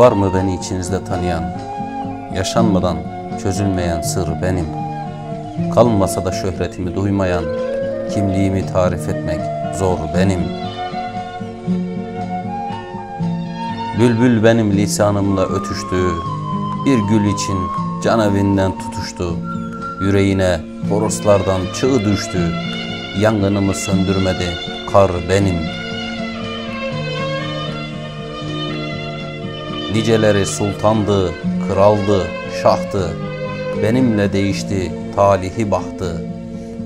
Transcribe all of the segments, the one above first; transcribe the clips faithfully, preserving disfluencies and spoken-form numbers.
Var mı beni içinizde tanıyan, yaşanmadan çözülmeyen sır benim. Kalmasa da şöhretimi duymayan, kimliğimi tarif etmek zor benim. Bülbül benim lisanımla ötüştü, bir gül için can evinden tutuştu. Yüreğine toroslardan çığ düştü, yangınımı söndürmedi kar benim. Niceleri sultandı, kraldı, şahtı, benimle değişti talihi bahtı.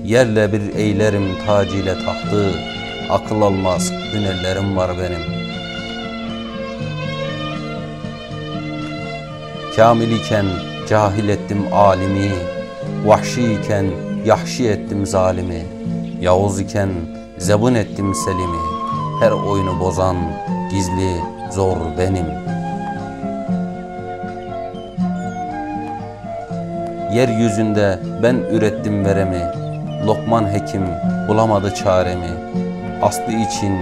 Yerle bir eylerim tac ile tahtı, akıl almaz hünerlerim var benim. Kamil iken cahil ettim alimi, vahşi iken yahşi ettim zalimi. Yavuz iken zebun ettim selimi, her oyunu bozan gizli zor benim. Yeryüzünde ben ürettim veremi, Lokman hekim bulamadı çaremi. Aslı için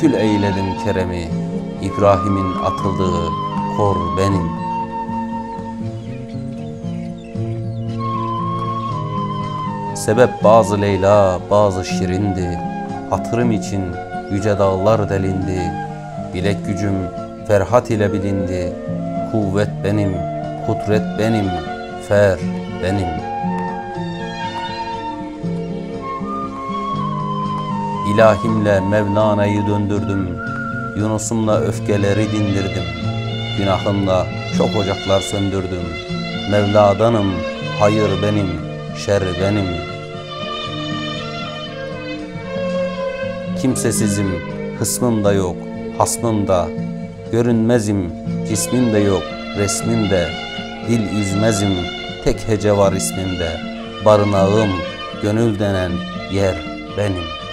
kül eyledim keremi, İbrahim'in atıldığı kor benim. Sebep bazı Leyla, bazı şirindi, hatırım için yüce dağlar delindi. Bilek gücüm Ferhat ile bilindi, kuvvet benim, kudret benim, fer benim. İlahimle Mevlana'yı döndürdüm, Yunus'umla öfkeleri dindirdim. Günahımla çok ocaklar söndürdüm, Mevla'danım, hayır benim, şer benim. Kimsesizim, hısmım da yok, hasmım da, görünmezim, cismim de yok, resmim de, dil üzmezim, tek hece var ismimde, barınağım, gönül denen yer benim.